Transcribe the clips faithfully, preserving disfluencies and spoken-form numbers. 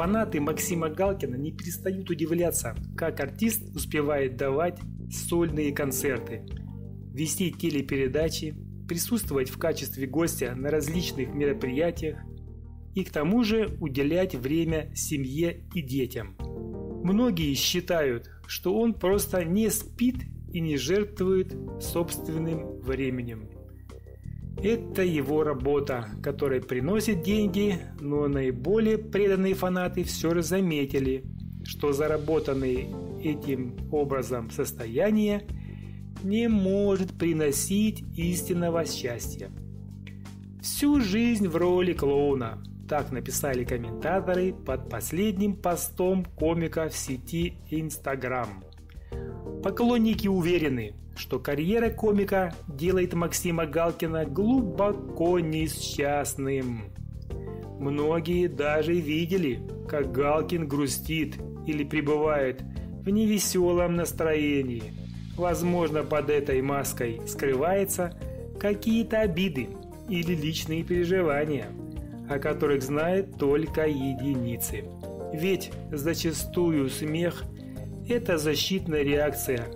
Фанаты Максима Галкина не перестают удивляться, как артист успевает давать сольные концерты, вести телепередачи, присутствовать в качестве гостя на различных мероприятиях и к тому же уделять время семье и детям. Многие считают, что он просто не спит и не жертвует собственным временем. Это его работа, которая приносит деньги, но наиболее преданные фанаты все же заметили, что заработанные этим образом состояние не может приносить истинного счастья. «Всю жизнь в роли клоуна», так написали комментаторы под последним постом комика в сети Инстаграм. Поклонники уверены, что карьера комика делает Максима Галкина глубоко несчастным. Многие даже видели, как Галкин грустит или пребывает в невеселом настроении. Возможно, под этой маской скрываются какие-то обиды или личные переживания, о которых знают только единицы. Ведь зачастую смех – это защитная реакция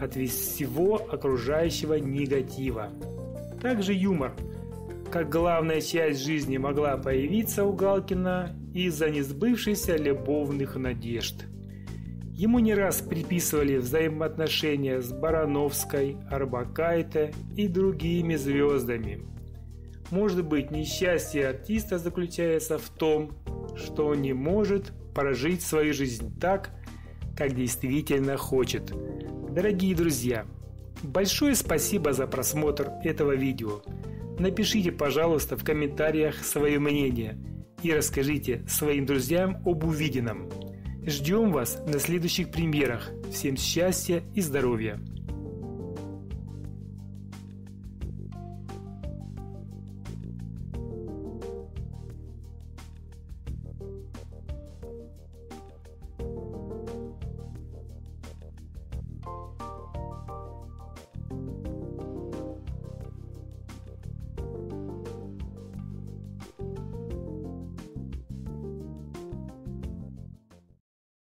от всего окружающего негатива. Также юмор, как главная часть жизни, могла появиться у Галкина из-за несбывшихся любовных надежд. Ему не раз приписывали взаимоотношения с Барановской, Арбакайте и другими звездами. Может быть, несчастье артиста заключается в том, что он не может прожить свою жизнь так, как действительно хочет. Дорогие друзья, большое спасибо за просмотр этого видео. Напишите, пожалуйста, в комментариях свое мнение и расскажите своим друзьям об увиденном. Ждем вас на следующих премьерах. Всем счастья и здоровья!